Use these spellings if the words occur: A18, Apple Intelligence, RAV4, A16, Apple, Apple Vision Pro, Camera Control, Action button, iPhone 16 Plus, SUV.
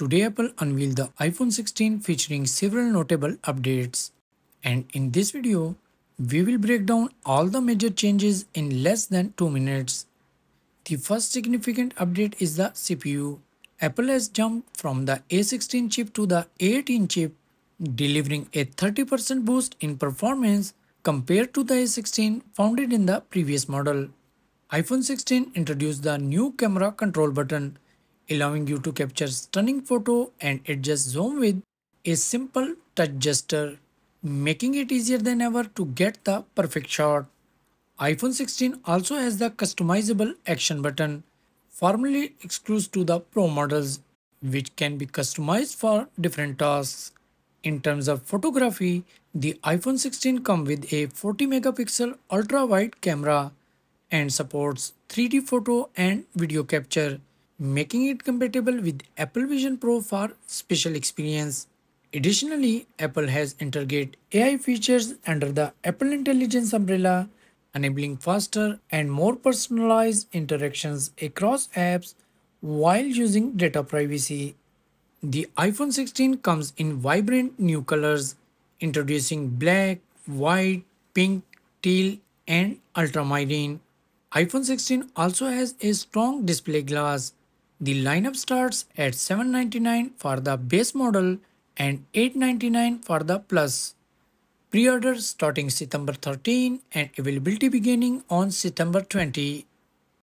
Today Apple unveiled the iPhone 16 featuring several notable updates. And in this video, we will break down all the major changes in less than 2 minutes. The first significant update is the CPU. Apple has jumped from the A16 chip to the A18 chip, delivering a 30% boost in performance compared to the A16 found in the previous model. iPhone 16 introduced the new Camera Control button, allowing you to capture stunning photo and adjust zoom with a simple touch gesture, making it easier than ever to get the perfect shot. iPhone 16 also has the customizable Action button, formerly exclusive to the Pro models, which can be customized for different tasks. In terms of photography, the iPhone 16 comes with a 40-megapixel ultra-wide camera and supports 3D photo and video capture, making it compatible with Apple Vision Pro for special experience. Additionally, Apple has integrated AI features under the Apple Intelligence umbrella, enabling faster and more personalized interactions across apps while using data privacy. The iPhone 16 comes in vibrant new colors, introducing black, white, pink, teal, and ultramarine. iPhone 16 also has a strong display glass. The lineup starts at $799 for the base model and $899 for the Plus. Pre-orders starting September 13 and availability beginning on September 20.